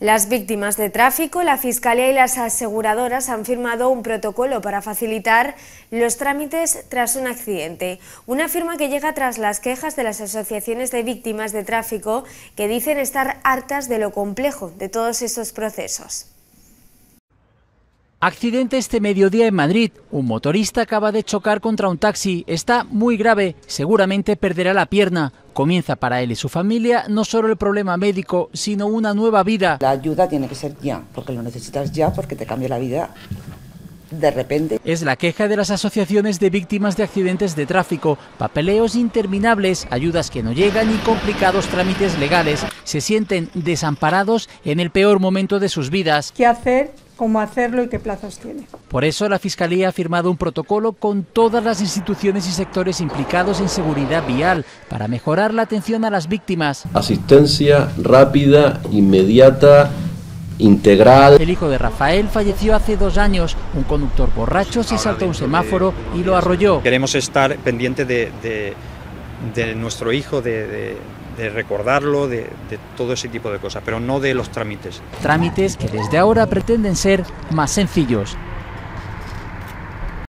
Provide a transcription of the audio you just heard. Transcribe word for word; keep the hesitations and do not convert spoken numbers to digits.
Las víctimas de tráfico, la Fiscalía y las aseguradoras han firmado un protocolo para facilitar los trámites tras un accidente. Una firma que llega tras las quejas de las asociaciones de víctimas de tráfico que dicen estar hartas de lo complejo de todos estos procesos. Accidente este mediodía en Madrid. Un motorista acaba de chocar contra un taxi. Está muy grave. Seguramente perderá la pierna. Comienza para él y su familia no solo el problema médico, sino una nueva vida. La ayuda tiene que ser ya, porque lo necesitas ya, porque te cambia la vida de repente. Es la queja de las asociaciones de víctimas de accidentes de tráfico. Papeleos interminables, ayudas que no llegan y complicados trámites legales. Se sienten desamparados en el peor momento de sus vidas. ¿Qué hacer? Cómo hacerlo y qué plazos tiene. Por eso la Fiscalía ha firmado un protocolo con todas las instituciones y sectores implicados en seguridad vial para mejorar la atención a las víctimas. Asistencia rápida, inmediata, integral. El hijo de Rafael falleció hace dos años. Un conductor borracho se saltó un semáforo y lo arrolló. Queremos estar pendiente de, de, de nuestro hijo, de... de... de recordarlo, de, de todo ese tipo de cosas, pero no de los trámites. Trámites que desde ahora pretenden ser más sencillos.